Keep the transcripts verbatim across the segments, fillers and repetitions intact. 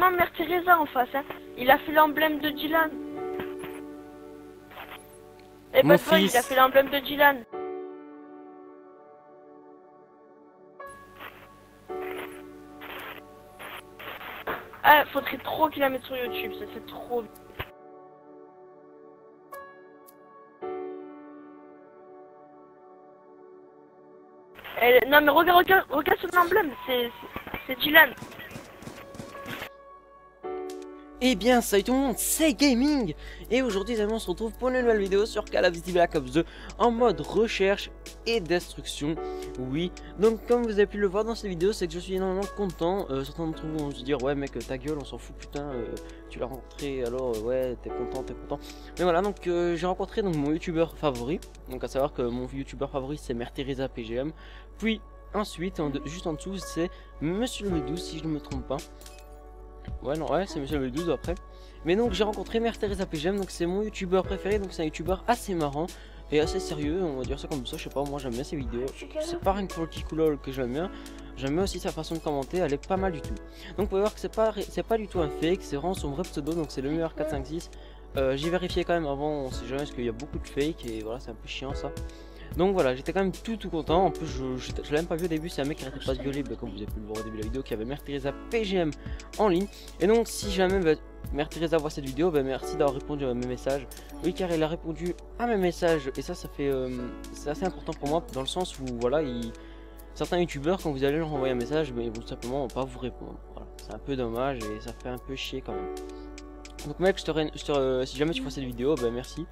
vraiment Mère Teresa en face, hein. Il a fait l'emblème de Dylan. Et mon fils, il a fait l'emblème de Dylan. Ah, faudrait trop qu'il la mette sur YouTube, ça c'est trop... Elle... Non mais regarde, regarde, regarde son emblème, c'est Dylan. Eh bien salut tout le monde, c'est Gaming. Et aujourd'hui les amis, on se retrouve pour une nouvelle vidéo sur Call of Duty Black Ops deux en mode recherche et destruction. Oui, donc comme vous avez pu le voir dans cette vidéo, c'est que je suis énormément content. euh, Certains d'entre vous vont se dire ouais mec ta gueule on s'en fout putain, euh, tu l'as rencontré alors euh, ouais t'es content t'es content. Mais voilà donc euh, j'ai rencontré donc mon youtubeur favori. Donc à savoir que mon youtubeur favori c'est Mère Teresa P G M. Puis ensuite en de, juste en dessous c'est Monsieur le douze si je ne me trompe pas. Ouais non ouais c'est Monsieur le douze après. Mais donc j'ai rencontré Mère Teresa P G M, donc c'est mon youtubeur préféré, donc c'est un youtubeur assez marrant et assez sérieux, on va dire ça comme ça, je sais pas, moi j'aime bien ses vidéos, c'est pas rien que pour le petit couleur que j'aime bien, j'aime bien aussi sa façon de commenter, elle est pas mal du tout. Donc vous pouvez voir que c'est pas c'est pas du tout un fake, c'est vraiment son vrai pseudo, donc c'est le meilleur quatre cinq six. Euh, j'ai vérifié quand même avant, on sait jamais parce qu'il y a beaucoup de fake et voilà c'est un peu chiant ça. Donc voilà, j'étais quand même tout tout content. En plus, je, je, je l'ai même pas vu au début. C'est un mec qui arrêtait pas de gueuler, bah, comme vous avez pu le voir au début de la vidéo, qui avait Mère Teresa P G M en ligne. Et donc, si jamais bah, Mère Teresa voit cette vidéo, bah, merci d'avoir répondu à mes messages. Oui, car elle a répondu à mes messages. Et ça, ça fait, euh, c'est assez important pour moi, dans le sens où voilà, il... certains youtubeurs, quand vous allez leur envoyer un message, bah, ils vont tout simplement pas vous répondre. Voilà, c'est un peu dommage et ça fait un peu chier quand même. Donc mec, je te, je te, euh, si jamais tu vois cette vidéo, bah, merci.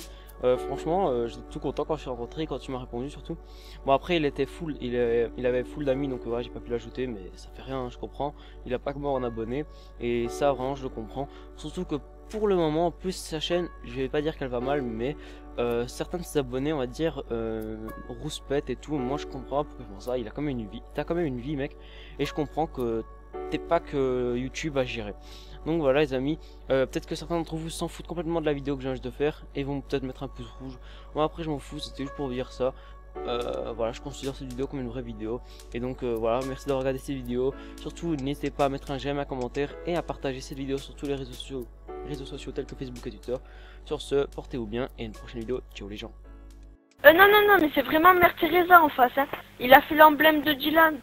Euh, franchement, euh, j'étais tout content quand je suis rencontré, quand tu m'as répondu surtout. Bon après, il était full, il, euh, il avait full d'amis, donc voilà, euh, ouais, j'ai pas pu l'ajouter, mais ça fait rien, hein, je comprends. Il a pas que moi en abonné, et ça vraiment je le comprends. Surtout que pour le moment, en plus sa chaîne, je vais pas dire qu'elle va mal, mais euh, certains de ses abonnés, on va dire, euh, rouspètent et tout. Moi je comprends pourquoi ils font ça. Il a quand même une vie, t'as quand même une vie, mec, et je comprends que t'es pas que YouTube à gérer. Donc voilà les amis, euh, peut-être que certains d'entre vous s'en foutent complètement de la vidéo que j'ai envie de faire et vont peut-être mettre un pouce rouge. Bon après je m'en fous, c'était juste pour vous dire ça. Euh, voilà, je considère cette vidéo comme une vraie vidéo. Et donc euh, voilà, merci d'avoir regardé cette vidéo. Surtout n'hésitez pas à mettre un j'aime, un commentaire et à partager cette vidéo sur tous les réseaux sociaux, réseaux sociaux tels que Facebook et Twitter. Sur ce, portez-vous bien et à une prochaine vidéo. Ciao les gens. Euh non non non mais c'est vraiment Mère Teresa en face, hein. Il a fait l'emblème de Dylan.